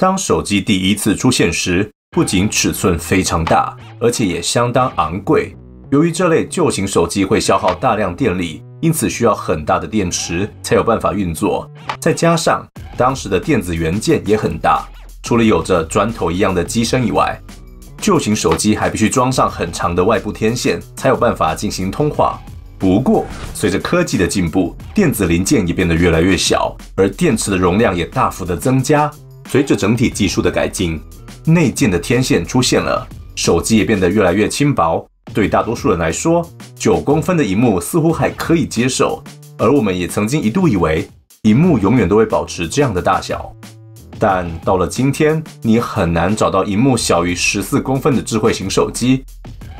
当手机第一次出现时，不仅尺寸非常大，而且也相当昂贵。由于这类旧型手机会消耗大量电力，因此需要很大的电池才有办法运作。再加上当时的电子元件也很大，除了有着砖头一样的机身以外，旧型手机还必须装上很长的外部天线才有办法进行通话。不过，随着科技的进步，电子零件也变得越来越小，而电池的容量也大幅的增加。 随着整体技术的改进，内建的天线出现了，手机也变得越来越轻薄。对大多数人来说，9公分的荧幕似乎还可以接受，而我们也曾经一度以为荧幕永远都会保持这样的大小。但到了今天，你很难找到荧幕小于14公分的智慧型手机。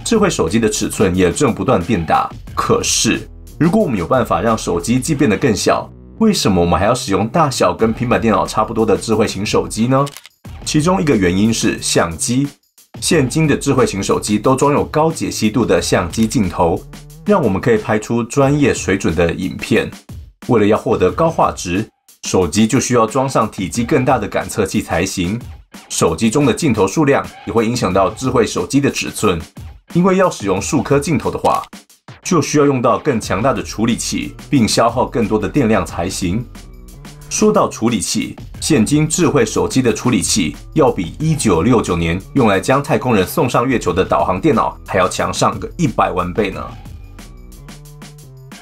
智慧手机的尺寸也正不断变大。可是，如果我们有办法让手机既变得更小， 为什么我们还要使用大小跟平板电脑差不多的智慧型手机呢？其中一个原因是相机。现今的智慧型手机都装有高解析度的相机镜头，让我们可以拍出专业水准的影片。为了要获得高画质，手机就需要装上体积更大的感测器才行。手机中的镜头数量也会影响到智慧手机的尺寸，因为要使用数颗镜头的话， 就需要用到更强大的处理器，并消耗更多的电量才行。说到处理器，现今智慧手机的处理器要比1969年用来将太空人送上月球的导航电脑还要强上个100万倍呢。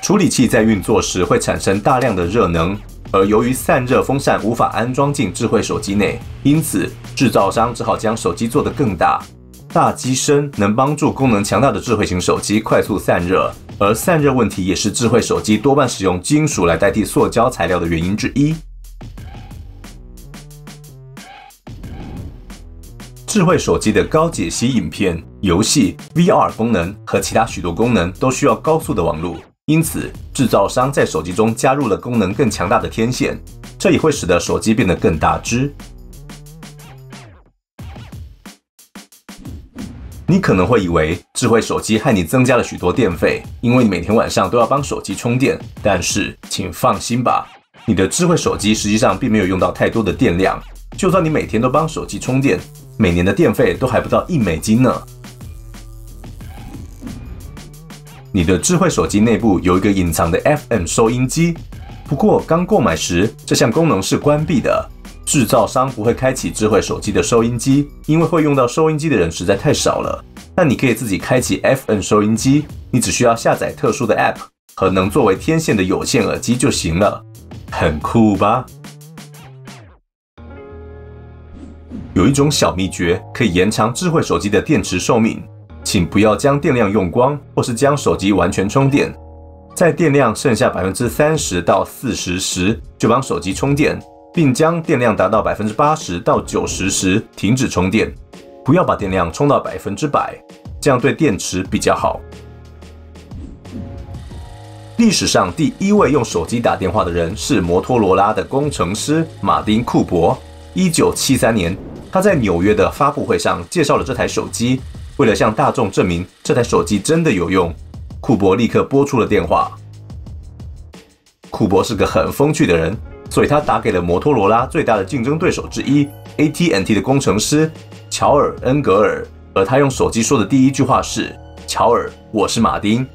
处理器在运作时会产生大量的热能，而由于散热风扇无法安装进智慧手机内，因此制造商只好将手机做得更大。 大机身能帮助功能强大的智慧型手机快速散热，而散热问题也是智慧手机多半使用金属来代替塑胶材料的原因之一。智慧手机的高解析影片、游戏、VR 功能和其他许多功能都需要高速的网络，因此制造商在手机中加入了功能更强大的天线，这也会使得手机变得更大只。 你可能会以为智慧手机害你增加了许多电费，因为你每天晚上都要帮手机充电。但是，请放心吧，你的智慧手机实际上并没有用到太多的电量。就算你每天都帮手机充电，每年的电费都还不到1美金呢。你的智慧手机内部有一个隐藏的 FM 收音机，不过刚购买时这项功能是关闭的。 制造商不会开启智慧手机的收音机，因为会用到收音机的人实在太少了。但你可以自己开启 FM 收音机，你只需要下载特殊的 App 和能作为天线的有线耳机就行了，很酷吧？有一种小秘诀可以延长智慧手机的电池寿命，请不要将电量用光，或是将手机完全充电。在电量剩下 30%到40% 时，就帮手机充电。 并将电量达到 80%到90% 时停止充电，不要把电量充到 100%， 这样对电池比较好。历史上第1位用手机打电话的人是摩托罗拉的工程师马丁·库珀。1973年，他在纽约的发布会上介绍了这台手机。为了向大众证明这台手机真的有用，库珀立刻拨出了电话。库珀是个很风趣的人。 所以他打给了摩托罗拉最大的竞争对手之一 AT&T 的工程师乔尔·恩格尔，而他用手机说的第一句话是：“乔尔，我是马丁，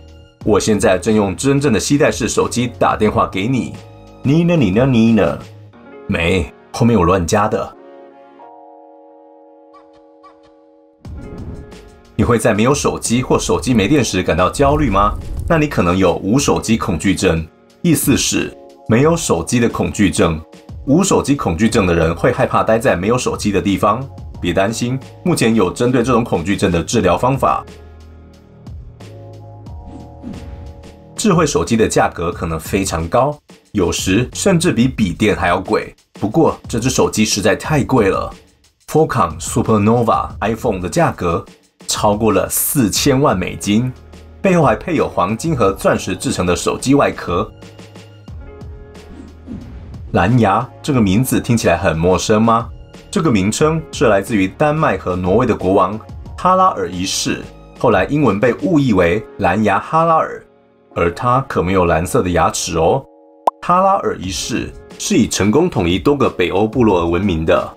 我现在正用真正的携带式手机打电话给你。”你呢？你呢？你呢？没，后面我乱加的。你会在没有手机或手机没电时感到焦虑吗？那你可能有无手机恐惧症，意思是 没有手机的恐惧症，无手机恐惧症的人会害怕待在没有手机的地方。别担心，目前有针对这种恐惧症的治疗方法。智慧手机的价格可能非常高，有时甚至比笔电还要贵。不过这只手机实在太贵了 ，Foxconn Supernova iPhone 的价格超过了4000万美金，背后还配有黄金和钻石制成的手机外壳。 蓝牙这个名字听起来很陌生吗？这个名称是来自于丹麦和挪威的国王哈拉尔一世，后来英文被误译为蓝牙哈拉尔，而他可没有蓝色的牙齿哦。哈拉尔一世是以成功统一多个北欧部落而闻名的。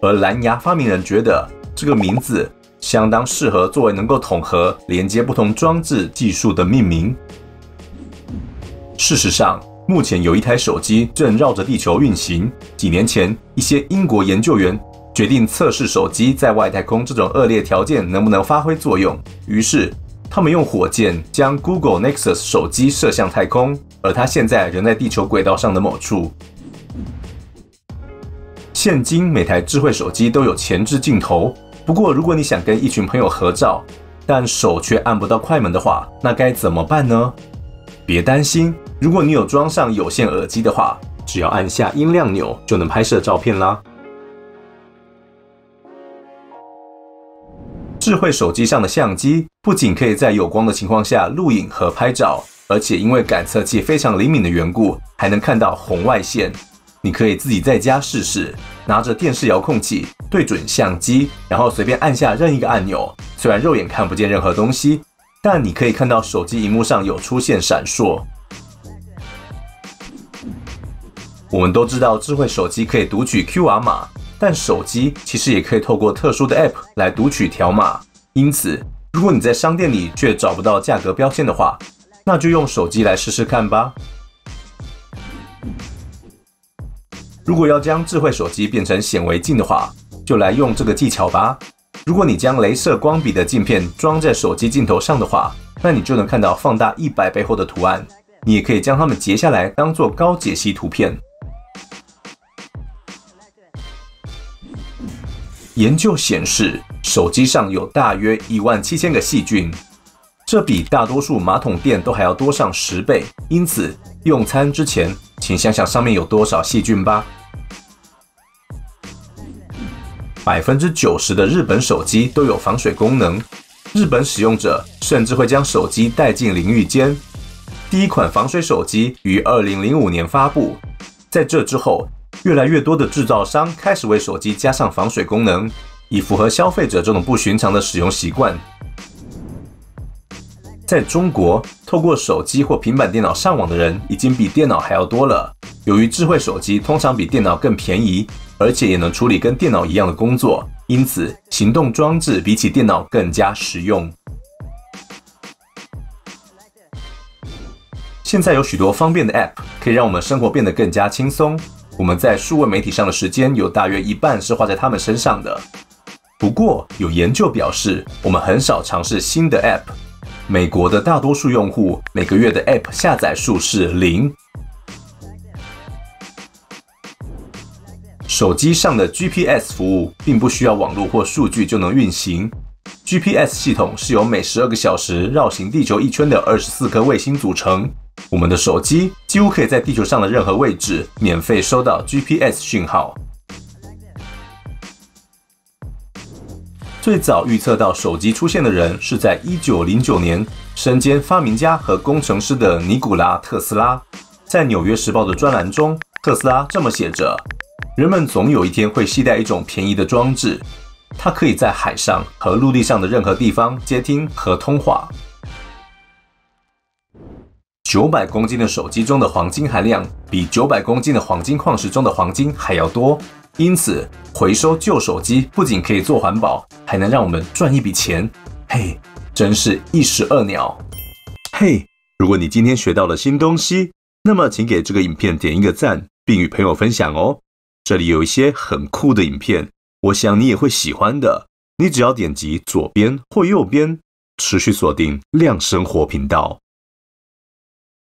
而蓝牙发明人觉得这个名字相当适合作为能够统合连接不同装置技术的命名。事实上，目前有一台手机正绕着地球运行。几年前，一些英国研究员决定测试手机在外太空这种恶劣条件能不能发挥作用，于是他们用火箭将 Google Nexus 手机射向太空，而它现在仍在地球轨道上的某处。现今每台智慧手机都有前置镜头，不过如果你想跟一群朋友合照，但手却按不到快门的话，那该怎么办呢？别担心，如果你有装上有线耳机的话，只要按下音量钮就能拍摄照片啦。智慧手机上的相机不仅可以在有光的情况下录影和拍照，而且因为感测器非常灵敏的缘故，还能看到红外线。你可以自己在家试试，拿着电视遥控器对准相机，然后随便按下任意一个按钮。虽然肉眼看不见任何东西，但你可以看到手机荧幕上有出现闪烁。我们都知道智慧手机可以读取 QR 码，但手机其实也可以透过特殊的 App 来读取条码。因此，如果你在商店里却找不到价格标签的话，那就用手机来试试看吧。如果要将智慧手机变成显微镜的话，就来用这个技巧吧。如果你将镭射光笔的镜片装在手机镜头上的话，那你就能看到放大100倍后的图案。你也可以将它们截下来当做高解析图片。研究显示，手机上有大约17000个细菌，这比大多数马桶垫都还要多上10倍。因此，用餐之前，请想想上面有多少细菌吧。90% 的日本手机都有防水功能，日本使用者甚至会将手机带进淋浴间。第一款防水手机于2005年发布，在这之后，越来越多的制造商开始为手机加上防水功能，以符合消费者这种不寻常的使用习惯。在中国，透过手机或平板电脑上网的人已经比电脑还要多了。由于智慧手机通常比电脑更便宜，而且也能处理跟电脑一样的工作，因此行动装置比起电脑更加实用。现在有许多方便的 App 可以让我们生活变得更加轻松。我们在数位媒体上的时间有大约一半是花在他们身上的。不过，有研究表示，我们很少尝试新的 App。美国的大多数用户每个月的 App 下载数是0。手机上的 GPS 服务并不需要网络或数据就能运行。GPS 系统是由每12个小时绕行地球一圈的24颗卫星组成。我们的手机几乎可以在地球上的任何位置免费收到 GPS 讯号。最早预测到手机出现的人是在1909年，身兼发明家和工程师的尼古拉·特斯拉。在《纽约时报》的专栏中，特斯拉这么写着：“人们总有一天会携带一种便宜的装置，它可以在海上和陆地上的任何地方接听和通话。”900公斤的手机中的黄金含量比900公斤的黄金矿石中的黄金还要多。因此，回收旧手机不仅可以做环保，还能让我们赚一笔钱。嘿，真是一石二鸟！嘿，如果你今天学到了新东西，那么请给这个影片点一个赞，并与朋友分享哦。这里有一些很酷的影片，我想你也会喜欢的。你只要点击左边或右边，持续锁定亮生活频道。